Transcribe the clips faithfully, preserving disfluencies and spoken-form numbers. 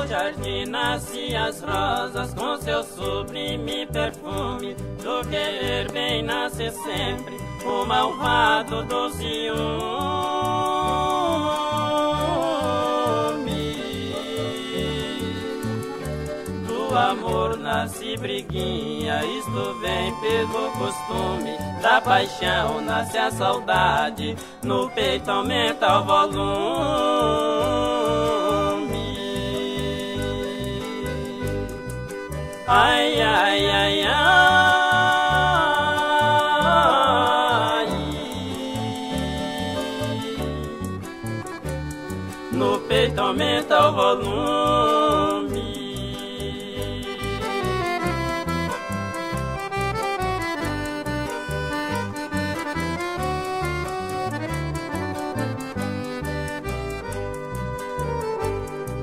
No jardim nasciam as rosas com seu sublime perfume, do querer bem nasce sempre o malvado do ciúme. Do amor nasce briguinha, isto vem pelo costume, da paixão nasce a saudade, no peito aumenta o volume. Ai, ai, ai, ai. No peito aumenta o volume.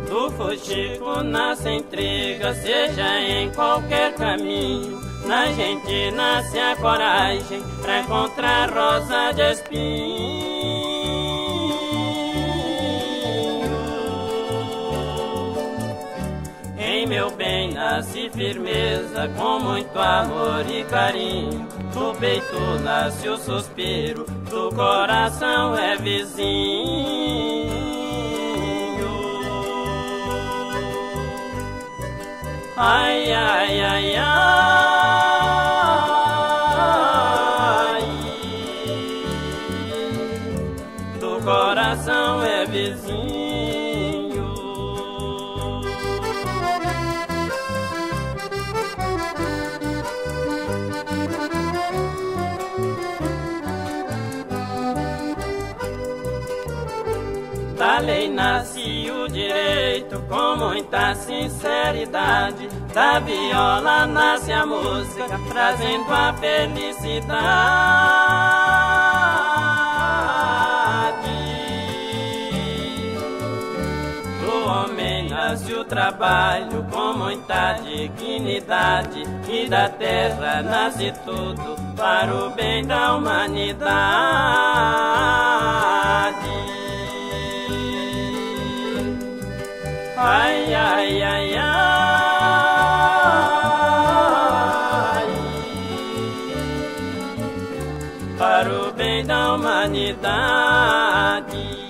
Do fuxico nasce intriga, seja em qualquer caminho. Na gente nasce a coragem pra encontrar rosa de espinho. Em meu bem nasce firmeza, com muito amor e carinho. Do peito nasce o suspiro, do coração é vizinho. Ai, ai, ai, ai. Do coração é vizinho. Da lei nasce o direito com muita sinceridade. Da viola nasce a música, trazendo a felicidade. Do homem nasce o trabalho com muita dignidade, e da terra nasce tudo para o bem da humanidade. Ai, ai, ai, ai. Para o bem da humanidade.